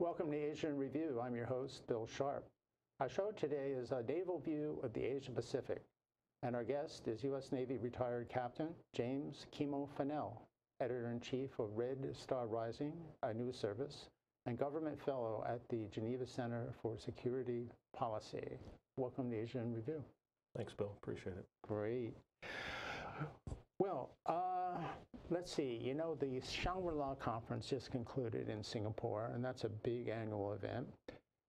Welcome to Asian Review. I'm your host, Bill Sharp. Our show today is a naval view of the Asian Pacific, and our guest is U.S. Navy retired Captain James Kimo Fanell, Editor-in-Chief of Red Star Rising, a news service, and Government Fellow at the Geneva Center for Security Policy. Welcome to Asian Review. Thanks, Bill. Appreciate it. Great. Well, let's see. You know, the Shangri-La conference just concluded in Singapore, and that's a big annual event.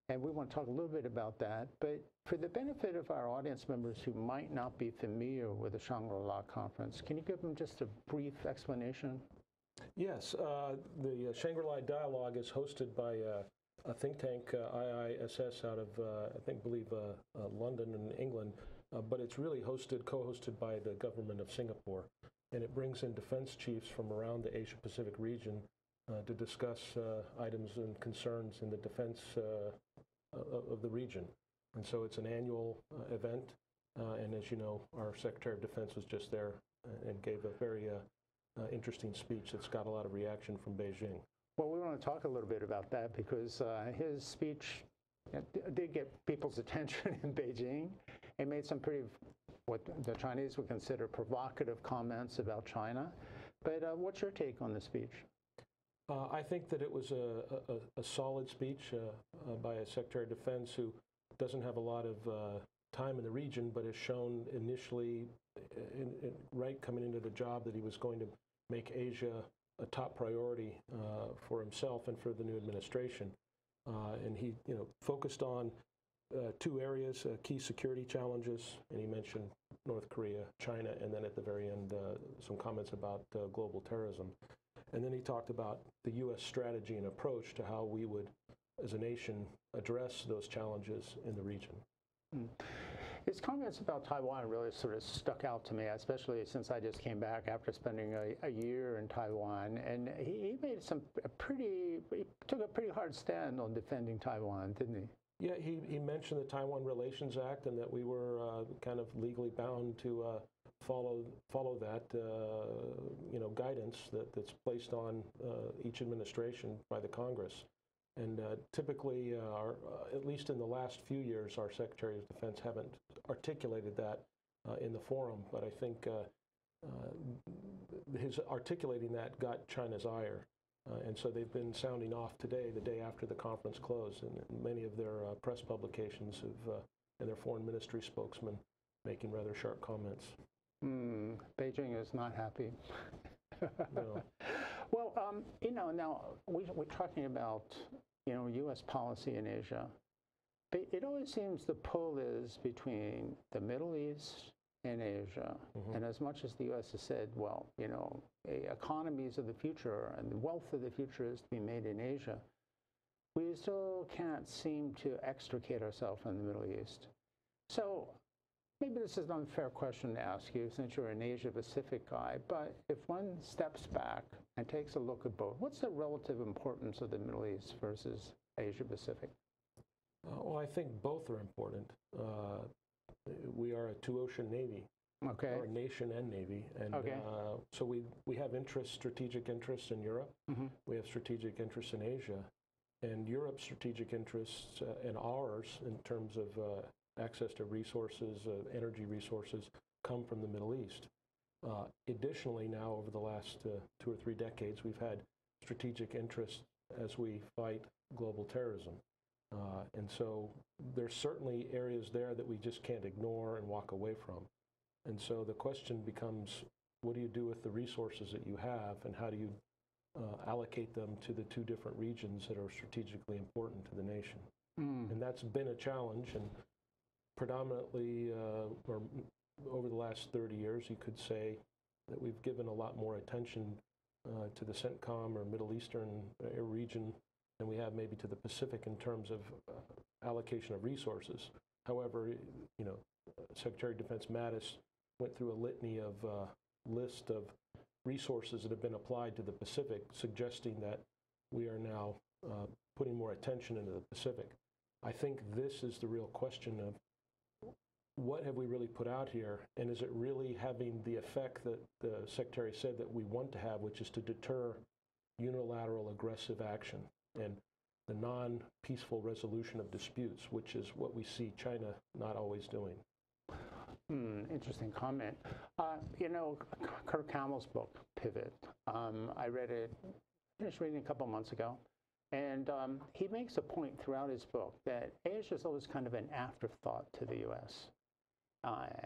And we want to talk a little bit about that. But for the benefit of our audience members who might not be familiar with the Shangri-La conference, can you give them just a brief explanation? Yes. The Shangri-La Dialogue is hosted by a think tank, IISS, out of, London and England. But it's really hosted, co-hosted by the government of Singapore. And it brings in defense chiefs from around the Asia-Pacific region to discuss items and concerns in the defense of the region. And so it's an annual event. And as you know, our Secretary of Defense was just there and gave a very interesting speech that's got a lot of reaction from Beijing. Well, we want to talk a little bit about that because his speech did get people's attention in Beijing. It made some pretty, what the Chinese would consider, provocative comments about China. But what's your take on the speech? I think that it was a solid speech by a Secretary of Defense who doesn't have a lot of time in the region, but has shown initially, coming into the job, that he was going to make Asia a top priority for himself and for the new administration. And he, focused on two areas, key security challenges, and he mentioned North Korea, China, and then at the very end, some comments about global terrorism. And then he talked about the U.S. strategy and approach to how we would, as a nation, address those challenges in the region. His comments about Taiwan really sort of stuck out to me, especially since I just came back after spending a year in Taiwan. And he made he took a pretty hard stand on defending Taiwan, didn't he? Yeah, he mentioned the Taiwan Relations Act and that we were kind of legally bound to follow that, guidance that's placed on each administration by the Congress. And typically, at least in the last few years, our Secretary of Defense haven't articulated that in the forum. But I think his articulating that got China's ire. And so they've been sounding off today, the day after the conference closed. And many of their press publications and their foreign ministry spokesmen making rather sharp comments. Beijing is not happy. No. Well, now we're talking about, U.S. policy in Asia. But it always seems the pull is between the Middle East and Asia. Mm-hmm. And as much as the U.S. has said, well, economies of the future and the wealth of the future is to be made in Asia, we still can't seem to extricate ourselves in the Middle East. So maybe this is an unfair question to ask you since you're an Asia-Pacific guy, but if one steps back and takes a look at both, what's the relative importance of the Middle East versus Asia-Pacific? Well, I think both are important. We are a two-ocean navy, okay, or nation and navy, and okay. So we have interests, strategic interests in Europe. Mm-hmm. We have strategic interests in Asia, and Europe's strategic interests and ours in terms of access to resources, energy resources, come from the Middle East. Additionally, now over the last 2 or 3 decades, we've had strategic interests as we fight global terrorism. And so there's certainly areas there that we just can't ignore and walk away from. And so the question becomes, what do you do with the resources that you have, and how do you allocate them to the two different regions that are strategically important to the nation? Mm. And that's been a challenge. And predominantly, or over the last 30 years, you could say that we've given a lot more attention to the CENTCOM or Middle Eastern region than we have maybe to the Pacific in terms of allocation of resources. However, Secretary of Defense Mattis went through a litany of list of resources that have been applied to the Pacific, suggesting that we are now putting more attention into the Pacific. I think this is the real question of, what have we really put out here, and is it really having the effect that the Secretary said that we want to have, which is to deter unilateral aggressive action? And the non-peaceful resolution of disputes, which is what we see China not always doing. Interesting comment. You know, Kirk Campbell's book, Pivot, I read it, finished reading a couple months ago, and he makes a point throughout his book that Asia is always kind of an afterthought to the U.S.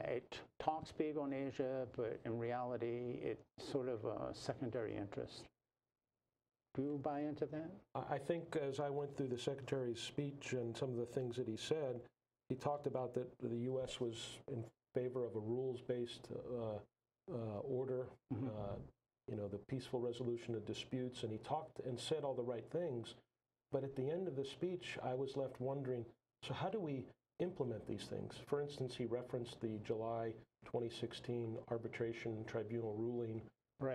It talks big on Asia, but in reality, it's sort of a secondary interest. Do you buy into that? I think as I went through the Secretary's speech and some of the things that he said, he talked about that the U.S. was in favor of a rules-based order, you know, the peaceful resolution of disputes, and he talked and said all the right things. But at the end of the speech, I was left wondering, so how do we implement these things? For instance, he referenced the July 2016 arbitration tribunal ruling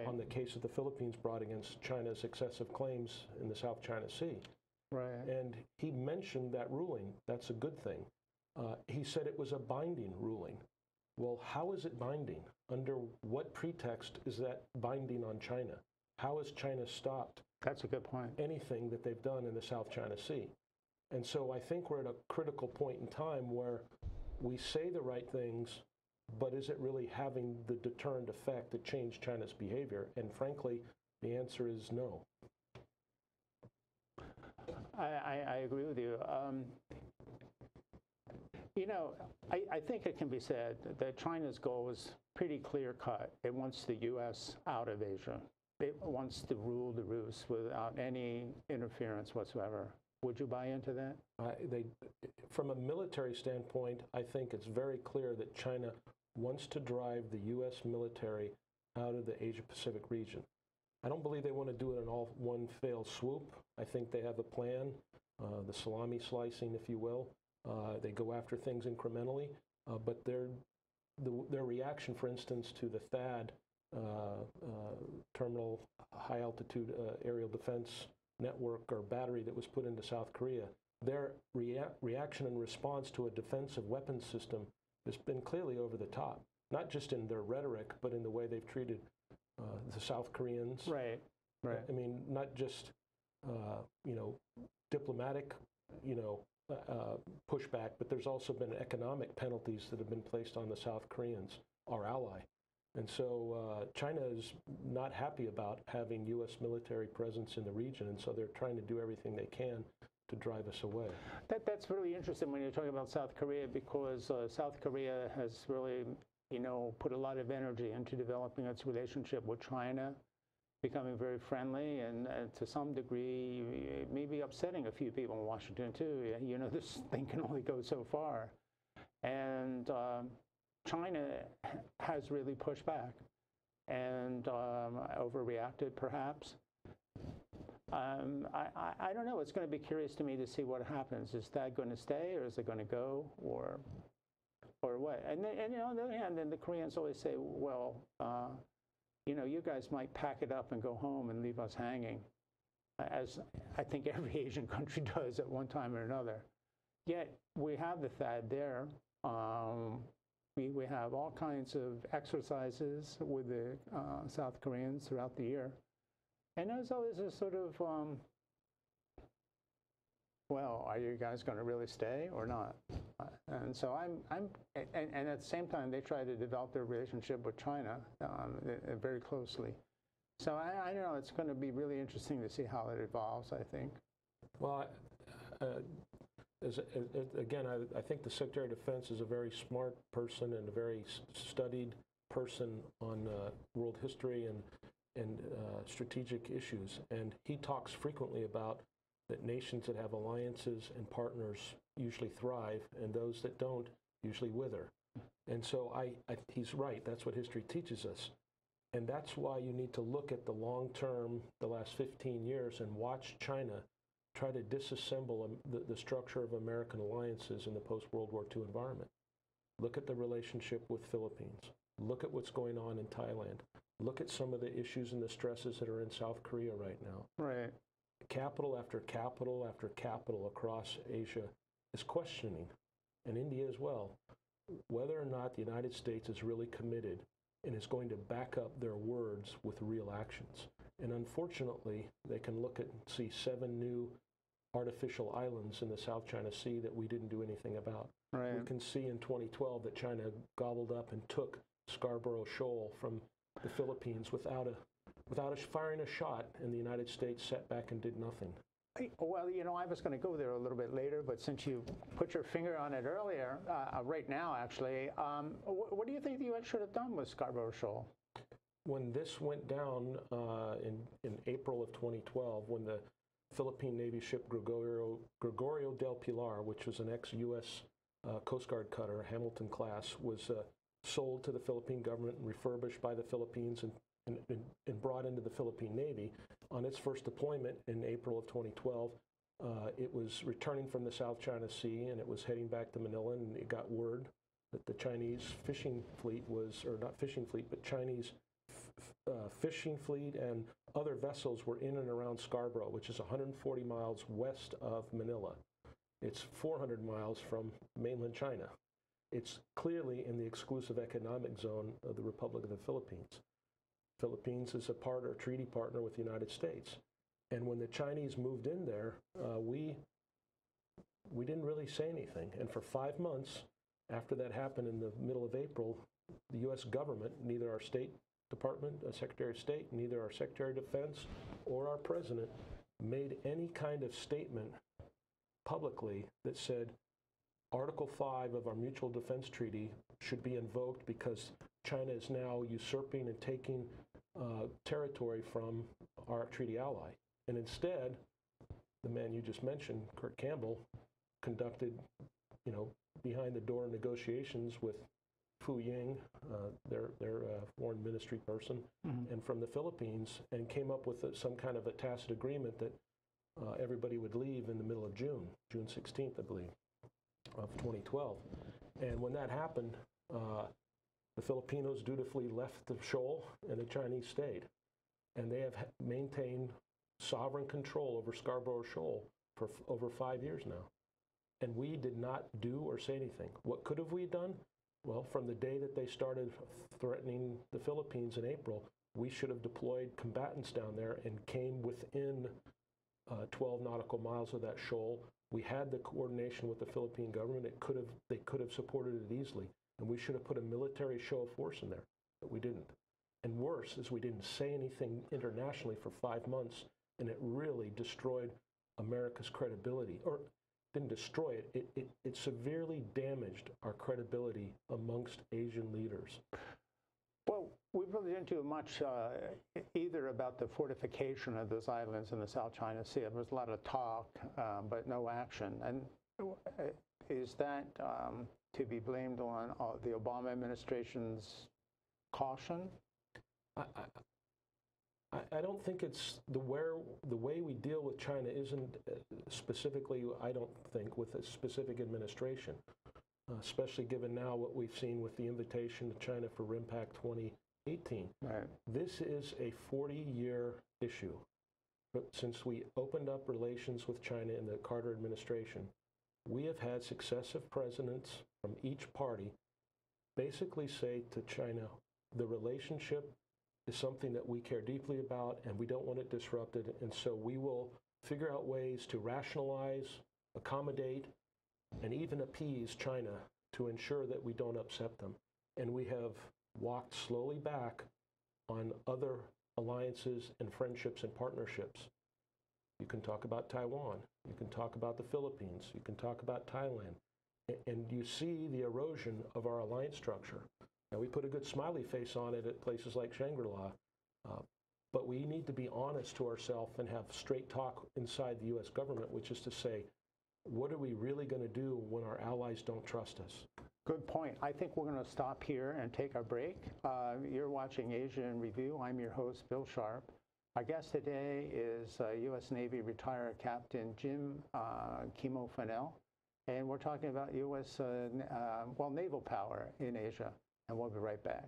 on the case of the Philippines brought against China's excessive claims in the South China Sea. And he mentioned that ruling. That's a good thing. He said it was a binding ruling. Well, how is it binding? Under what pretext is that binding on China? How has China stopped anything that they've done in the South China Sea? And so I think we're at a critical point in time where we say the right things, but is it really having the deterrent effect that changed China's behavior? And frankly, the answer is no. I agree with you. You know, I think it can be said that China's goal is pretty clear-cut. It wants the U.S. out of Asia. It wants to rule the roost without any interference whatsoever. Would you buy into that? From a military standpoint, I think it's very clear that China wants to drive the U.S. military out of the Asia-Pacific region. I don't believe they want to do it in all one fell swoop. I think they have a plan, the salami slicing, if you will. They go after things incrementally, but their reaction, for instance, to the THAAD, terminal high-altitude aerial defense network or battery that was put into South Korea, their reaction and response to a defensive weapons system has been clearly over the top, not just in their rhetoric, but in the way they've treated the South Koreans. I mean, not just, you know, diplomatic, you know, pushback, but there's also been economic penalties that have been placed on the South Koreans, our ally. And so China is not happy about having U.S. military presence in the region, and so they're trying to do everything they can to drive us away. That's really interesting when you're talking about South Korea, because South Korea has really, you know, put a lot of energy into developing its relationship with China, becoming very friendly, and to some degree, maybe upsetting a few people in Washington, too. You know, this thing can only go so far. And China has really pushed back and overreacted, perhaps. I don't know. It's going to be curious to me to see what happens. Is that going to stay, or is it going to go, or what? And you know, on the other hand, then the Koreans always say, well, you know, you guys might pack it up and go home and leave us hanging, as I think every Asian country does at one time or another. Yet we have the THAAD there. We have all kinds of exercises with the South Koreans throughout the year. And there's always a sort of, well, are you guys going to really stay or not? And so and at the same time, they try to develop their relationship with China very closely. So I don't know, it's going to be really interesting to see how it evolves, I think. Well, again, I think the Secretary of Defense is a very smart person and a very studied person on world history and strategic issues. And he talks frequently about that nations that have alliances and partners usually thrive, and those that don't usually wither. And so he's right. That's what history teaches us. And that's why you need to look at the long term, the last 15 years, and watch China try to disassemble the structure of American alliances in the post-World War II environment. Look at the relationship with Philippines. Look at what's going on in Thailand. Look at some of the issues and the stresses that are in South Korea right now. Right. Capital after capital after capital across Asia is questioning, and India as well, whether or not the United States is really committed and is going to back up their words with real actions. And unfortunately, they can look at and see 7 new artificial islands in the South China Sea that we didn't do anything about. Right. We can see in 2012 that China gobbled up and took Scarborough Shoal from the Philippines without firing a shot, and the United States sat back and did nothing. Well, you know, I was going to go there a little bit later, but since you put your finger on it earlier, right now actually, what do you think the U.S. should have done with Scarborough Shoal? When this went down in April of 2012, when the Philippine Navy ship Gregorio del Pilar, which was an ex-U.S. Coast Guard cutter, Hamilton class, was sold to the Philippine government and refurbished by the Philippines and brought into the Philippine Navy. On its first deployment in April of 2012, it was returning from the South China Sea, and it was heading back to Manila, and it got word that the Chinese fishing fleet was, or not fishing fleet, but Chinese fishing fleet and other vessels were in and around Scarborough, which is 140 miles west of Manila. It's 400 miles from mainland China. It's clearly in the exclusive economic zone of the Republic of the Philippines. Philippines is a part or treaty partner with the United States. And when the Chinese moved in there, we didn't really say anything. And for 5 months after that happened in the middle of April, the U.S. government, neither our State Department, Secretary of State, neither our Secretary of Defense or our President made any kind of statement publicly that said Article 5 of our Mutual Defense Treaty should be invoked because China is now usurping and taking territory from our treaty ally. And instead, the man you just mentioned, Kirk Campbell, conducted, you know, behind-the-door negotiations with Fu Ying, their foreign ministry person, and from the Philippines, and came up with some kind of a tacit agreement that everybody would leave in the middle of June 16th, I believe, of 2012. And when that happened, the Filipinos dutifully left the shoal and the Chinese stayed. And they have maintained sovereign control over Scarborough Shoal for over 5 years now. And we did not do or say anything. What could have we done? Well, from the day that they started threatening the Philippines in April, we should have deployed combatants down there and came within 12 nautical miles of that shoal. We had the coordination with the Philippine government. They could have supported it easily, and we should have put a military show of force in there, but we didn't. And worse is we didn't say anything internationally for 5 months, and it really destroyed America's credibility, or didn't destroy it. It severely damaged our credibility amongst Asian leaders. Well, we really didn't do much either about the fortification of those islands in the South China Sea. There was a lot of talk, but no action. And is that to be blamed on the Obama administration's caution? I don't think it's the way we deal with China isn't specifically, I don't think, with a specific administration. Especially given now what we've seen with the invitation to China for RIMPAC 2018. Right. This is a 40-year issue. But since we opened up relations with China in the Carter administration, we have had successive presidents from each party basically say to China, the relationship is something that we care deeply about and we don't want it disrupted, and so we will figure out ways to rationalize, accommodate, and even appease China to ensure that we don't upset them. And we have walked slowly back on other alliances and friendships and partnerships. You can talk about Taiwan. You can talk about the Philippines. You can talk about Thailand. And you see the erosion of our alliance structure. Now, we put a good smiley face on it at places like Shangri-La, but we need to be honest to ourselves and have straight talk inside the U.S. government, which is to say, what are we really going to do when our allies don't trust us? Good point. I think we're going to stop here and take a break. You're watching Asia in Review. I'm your host, Bill Sharp. Our guest today is U.S. Navy retired Captain Jim Kimo Fanell, and we're talking about U.S. naval power in Asia, and we'll be right back.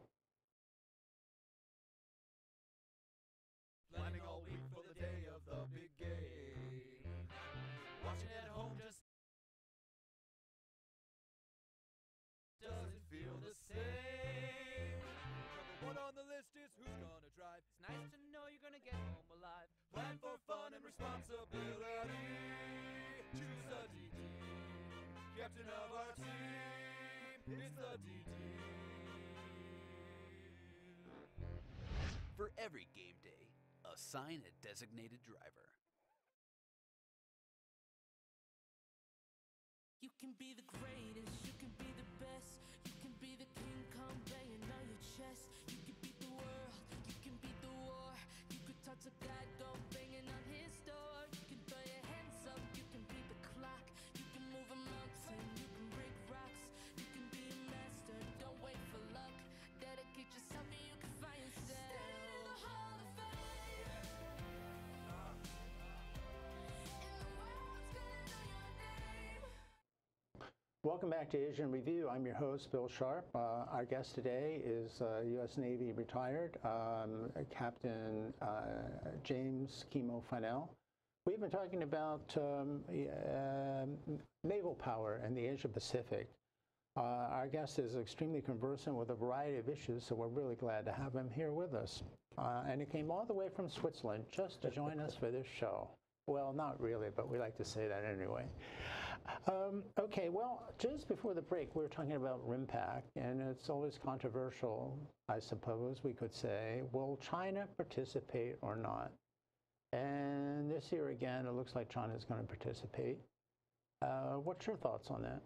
Planning all week for the day of the big game. Watching at home just doesn't feel the same. Number one on the list is who's gonna drive. It's nice to know you're gonna get home alive. Plan for fun and responsibility. captain of our team, it's the DD. For every game day, assign a designated driver. You can be the greatest, you can be the best, you can be the King Kong banging on your chest. You can beat the world, you can beat the war, you could talk to God, go banging on his door. You can throw your hands up, you can beat the clock, you can move a mountain, you can break rocks, you can be a master, don't wait for luck, dedicate yourself and you can find yourself. Welcome back to Asian Review. I'm your host, Bill Sharp. Our guest today is U.S. Navy retired Captain James Kimo Fanell. We've been talking about naval power in the Asia Pacific. Our guest is extremely conversant with a variety of issues, so we're really glad to have him here with us. And he came all the way from Switzerland just to join us for this show. Well, not really, but we like to say that anyway. Okay, well, just before the break, we were talking about RIMPAC, and it's always controversial, I suppose we could say. Will China participate or not? And this year again, it looks like China is going to participate. What's your thoughts on that?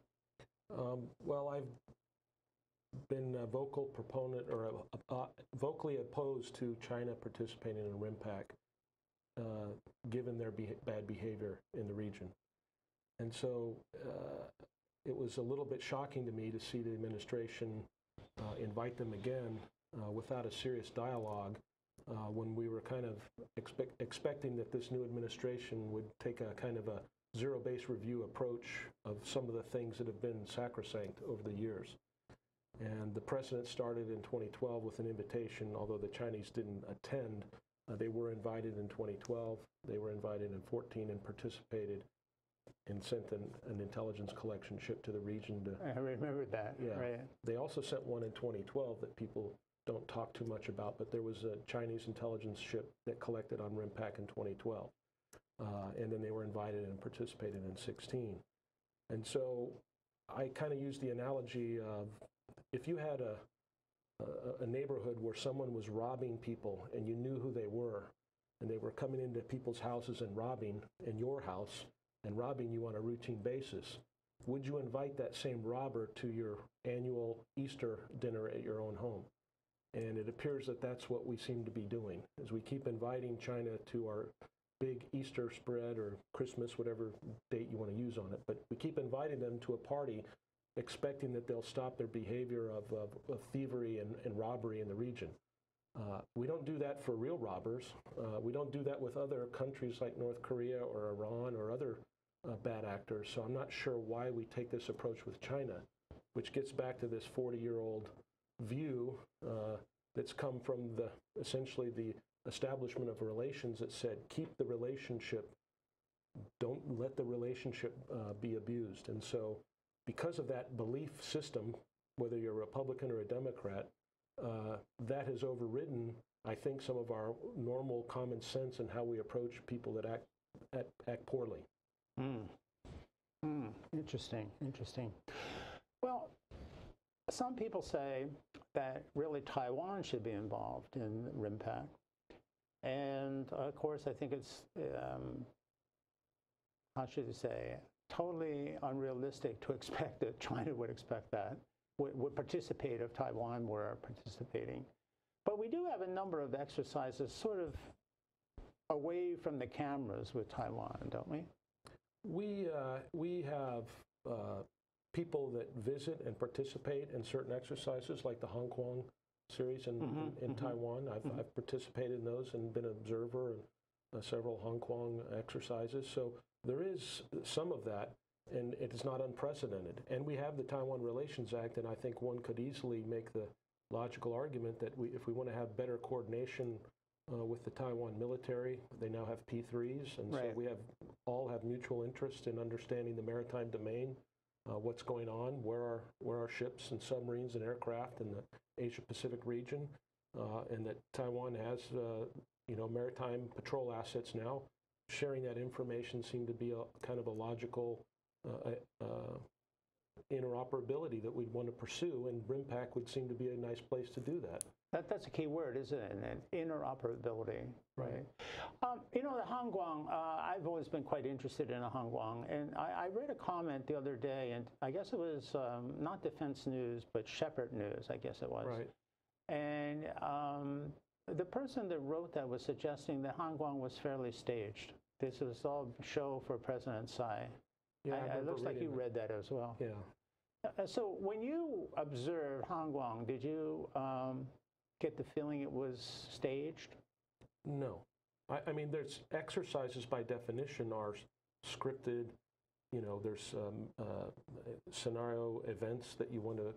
Well, I've been a vocal proponent or vocally opposed to China participating in RIMPAC. Given their bad behavior in the region. And so it was a little bit shocking to me to see the administration invite them again without a serious dialogue when we were kind of expecting that this new administration would take a kind of a zero-based review approach of some of the things that have been sacrosanct over the years. And the precedent started in 2012 with an invitation, although the Chinese didn't attend. They were invited in 2012, they were invited in 2014 and participated and sent an intelligence collection ship to the region. To, I remember that, yeah. Right. They also sent one in 2012 that people don't talk too much about, but there was a Chinese intelligence ship that collected on RIMPAC in 2012. And then they were invited and participated in 2016. And so I kind of used the analogy of if you had a neighborhood where someone was robbing people and you knew who they were and they were coming into people's houses and robbing in your house and robbing you on a routine basis, would you invite that same robber to your annual Easter dinner at your own home? And it appears that that's what we seem to be doing, is we keep inviting China to our big Easter spread or Christmas, whatever date you want to use on it, but we keep inviting them to a party expecting that they'll stop their behavior of thievery and robbery in the region. We don't do that for real robbers. We don't do that with other countries like North Korea or Iran or other bad actors, so I'm not sure why we take this approach with China, which gets back to this 40-year-old view that's come from the essentially the establishment of relations that said, keep the relationship, don't let the relationship be abused. And so because of that belief system, whether you're a Republican or a Democrat, that has overridden, I think, some of our normal common sense and how we approach people that act poorly. Mm. Mm. Interesting, interesting. Well, some people say that really Taiwan should be involved in RIMPAC. And of course, I think it's, how should you say, totally unrealistic to expect that China would expect that, would participate if Taiwan were participating. But we do have a number of exercises sort of away from the cameras with Taiwan, don't we? We have people that visit and participate in certain exercises like the Han Kuang series in Taiwan. I've participated in those and been an observer in several Han Kuang exercises. So there is some of that, and it is not unprecedented. And we have the Taiwan Relations Act, and I think one could easily make the logical argument that if we want to have better coordination with the Taiwan military, they now have P3s, and right. So we all have mutual interest in understanding the maritime domain, what's going on, where are ships and submarines and aircraft in the Asia-Pacific region, and that Taiwan has you know, maritime patrol assets now. Sharing that information seemed to be a kind of a logical interoperability that we'd want to pursue, and RIMPAC would seem to be a nice place to do that. That's a key word, isn't it? Interoperability, right? You know, the Han Kuang, I've always been quite interested in the Han Kuang, and I read a comment the other day, and I guess it was not Defense News, but Shepherd News, I guess it was. Right. And the person that wrote that was suggesting that Han Kuang was fairly staged. This was all show for President Tsai. Yeah, it looks like you read that as well. Yeah. So when you observed Han Kuang, did you get the feeling it was staged? No. I mean, there's exercises by definition are scripted. You know, there's scenario events that you want to,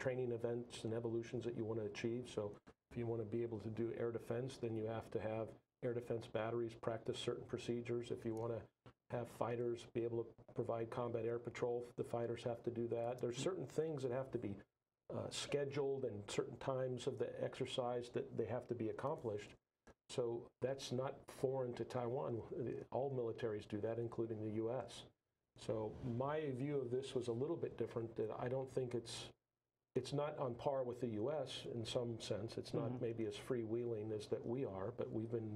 training events and evolutions that you want to achieve. So if you want to be able to do air defense, then you have to have air defense batteries practice certain procedures. If you want to have fighters be able to provide combat air patrol, the fighters have to do that. There's certain things that have to be scheduled and certain times of the exercise that they have to be accomplished. So that's not foreign to Taiwan. All militaries do that, including the U.S. So my view of this was a little bit different, that I don't think it's not on par with the U.S. in some sense. It's not maybe as freewheeling as that we are, but we've been,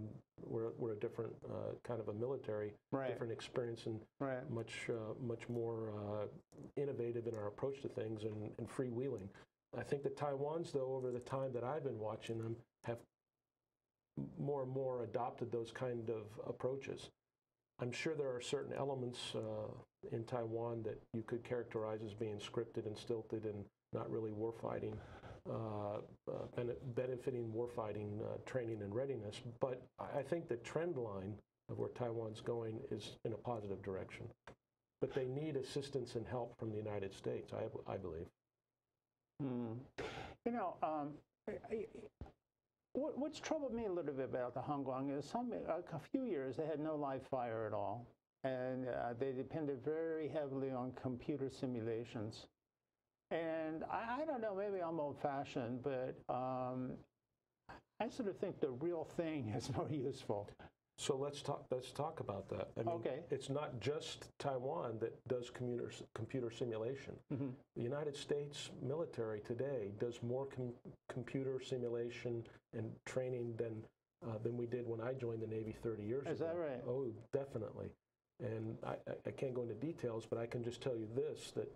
we're a different kind of a military, different experience, and much much more innovative in our approach to things and freewheeling. I think the Taiwans, though, over the time that I've been watching them, have more and more adopted those kind of approaches. I'm sure there are certain elements in Taiwan that you could characterize as being scripted and stilted and not really warfighting, benefiting warfighting training and readiness. But I think the trend line of where Taiwan's going is in a positive direction. But they need assistance and help from the United States, I believe. You know, what's troubled me a little bit about the Han Kuang is a few years they had no live fire at all. And they depended very heavily on computer simulations. And I don't know, maybe I'm old-fashioned, but I sort of think the real thing is more useful. So let's talk about that. I mean, it's not just Taiwan that does computer simulation. The United States military today does more computer simulation and training than we did when I joined the Navy 30 years ago. Is that right? Oh, definitely. And I can't go into details, but I can just tell you this, that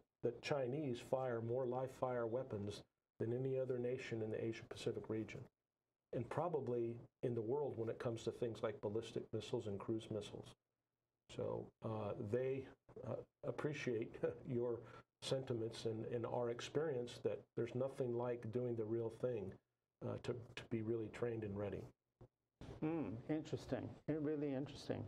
Chinese fire more live fire weapons than any other nation in the Asia-Pacific region, and probably in the world when it comes to things like ballistic missiles and cruise missiles. So they appreciate your sentiments and our experience that there's nothing like doing the real thing to be really trained and ready. Interesting. Really interesting.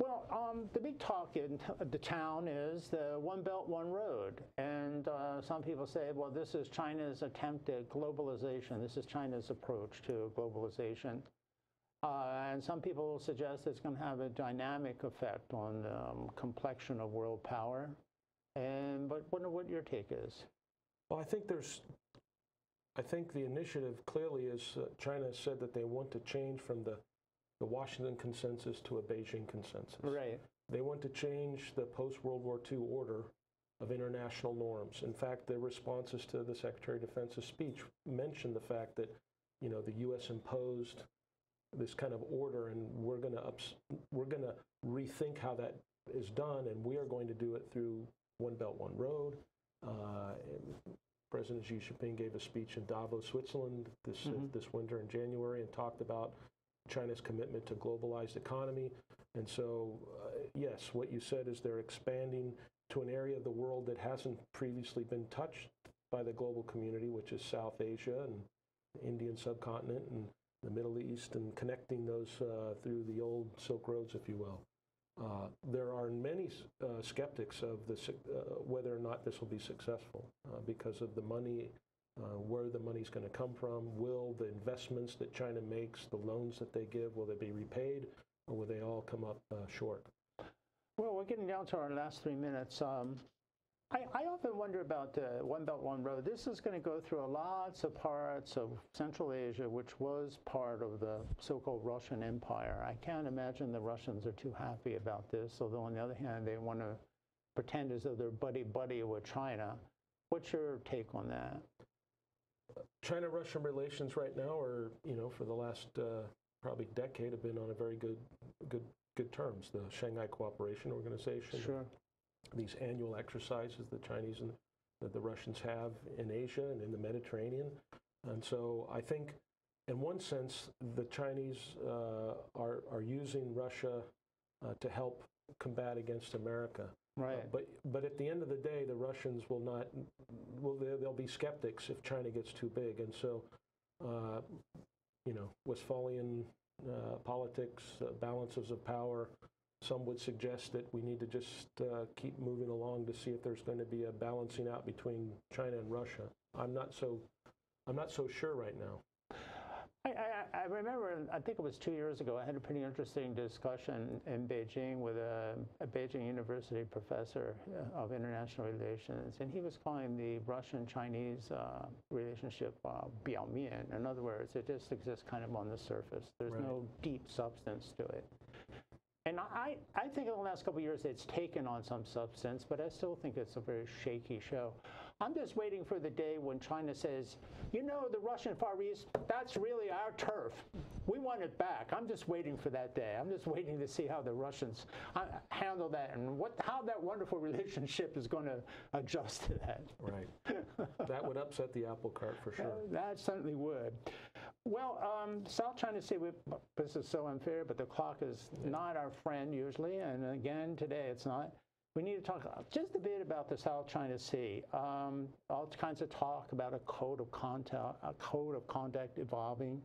Well, the big talk in the town is the One Belt One Road, and some people say, well, this is China's attempt at globalization. This is China's approach to globalization, and some people suggest it's going to have a dynamic effect on the complexion of world power. And but wonder what your take is. Well, I think the initiative clearly is China said that they want to change from the Washington consensus to a Beijing consensus. Right. They want to change the post-World War II order of international norms. In fact, their responses to the Secretary of Defense's speech mentioned the fact that, you know, the U.S. imposed this kind of order, and we're going to rethink how that is done, and we are going to do it through One Belt One Road. President Xi Jinping gave a speech in Davos, Switzerland this winter in January, and talked about China's commitment to globalized economy. And so, yes, what you said is they're expanding to an area of the world that hasn't previously been touched by the global community, which is South Asia and the Indian subcontinent and the Middle East, and connecting those through the old Silk Roads, if you will. There are many skeptics of this, whether or not this will be successful because of the money. Where the money's going to come from, will the investments that China makes, the loans that they give, will they be repaid, or will they all come up short? Well, we're getting down to our last 3 minutes. I often wonder about the One Belt, One Road. This is going to go through lots of parts of Central Asia, which was part of the so-called Russian Empire. I can't imagine the Russians are too happy about this, although on the other hand, they want to pretend as though they're buddy-buddy with China. What's your take on that? China-Russian relations right now are, you know, for the last probably decade have been on a very good terms. The Shanghai Cooperation Organization, sure. These annual exercises the Chinese and the Russians have in Asia and in the Mediterranean. And so I think, in one sense, the Chinese are using Russia to help combat against America. Right. But at the end of the day, the Russians will not. Well, they'll be skeptics if China gets too big. And so, you know, Westphalian politics, balances of power. Some would suggest that we need to just keep moving along to see if there's going to be a balancing out between China and Russia. I'm not so sure right now. I remember, I think it was 2 years ago, I had a pretty interesting discussion in Beijing with a Beijing University professor of international relations, and he was calling the Russian-Chinese relationship biaomian. In other words, it just exists kind of on the surface. There's right. no deep substance to it. And I think in the last couple of years it's taken on some substance, but I still think it's a very shaky show. I'm just waiting for the day when China says, you know, the Russian Far East, that's really our turf. We want it back. I'm just waiting for that day. I'm just waiting to see how the Russians handle that and how that wonderful relationship is going to adjust to that. Right. That would upset the apple cart for sure. That certainly would. Well, South China Sea, this is so unfair, but the clock is not our friend usually, and again today it's not. We need to talk just a bit about the South China Sea. All kinds of talk about a code of conduct evolving,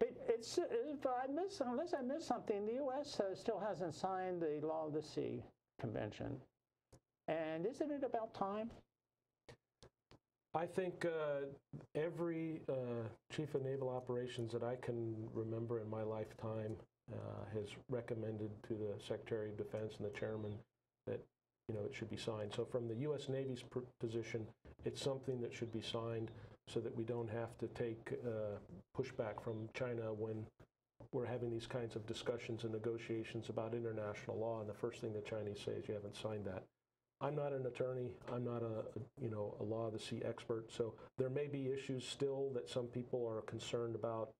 but it's unless I miss something, the U.S. Still hasn't signed the Law of the Sea Convention, and isn't it about time? I think every chief of naval operations that I can remember in my lifetime has recommended to the Secretary of Defense and the Chairman that, you know, it should be signed. So from the U.S. Navy's position, it's something that should be signed so that we don't have to take pushback from China when we're having these kinds of discussions and negotiations about international law, and the first thing the Chinese say is, you haven't signed that. I'm not an attorney. I'm not a law of the sea expert. So there may be issues still that some people are concerned about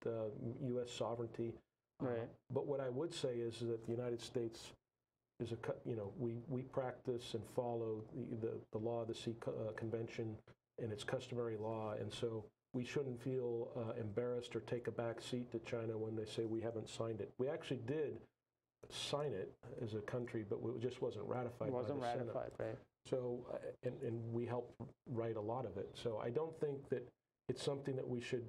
U.S. sovereignty. Right. But what I would say is that the United States is we practice and follow the Law of the Sea Convention and its customary law, and so we shouldn't feel embarrassed or take a back seat to China when they say we haven't signed it. We actually did sign it as a country, but it just wasn't ratified. It wasn't ratified, right? So, and we helped write a lot of it. So I don't think that it's something that we should,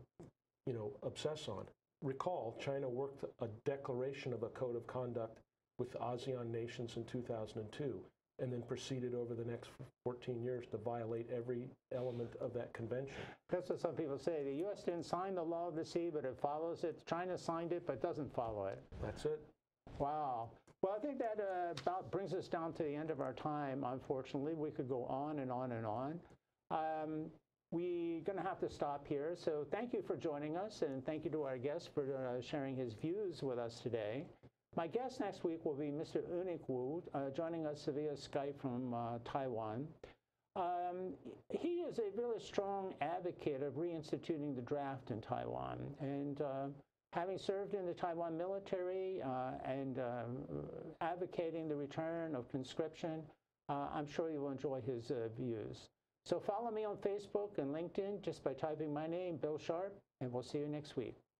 you know, obsess on. Recall, China worked a declaration of a code of conduct with ASEAN nations in 2002, and then proceeded over the next 14 years to violate every element of that convention. That's what some people say. The U.S. didn't sign the Law of the Sea, but it follows it. China signed it, but doesn't follow it. That's it. Wow. Well, I think that about brings us down to the end of our time, unfortunately. We could go on and on and on. We're going to have to stop here, so thank you for joining us, and thank you to our guest for sharing his views with us today. My guest next week will be Mr. Eunick Wu, joining us via Skype from Taiwan. He is a really strong advocate of reinstituting the draft in Taiwan, and having served in the Taiwan military and advocating the return of conscription, I'm sure you will enjoy his views. So follow me on Facebook and LinkedIn just by typing my name, Bill Sharp, and we'll see you next week.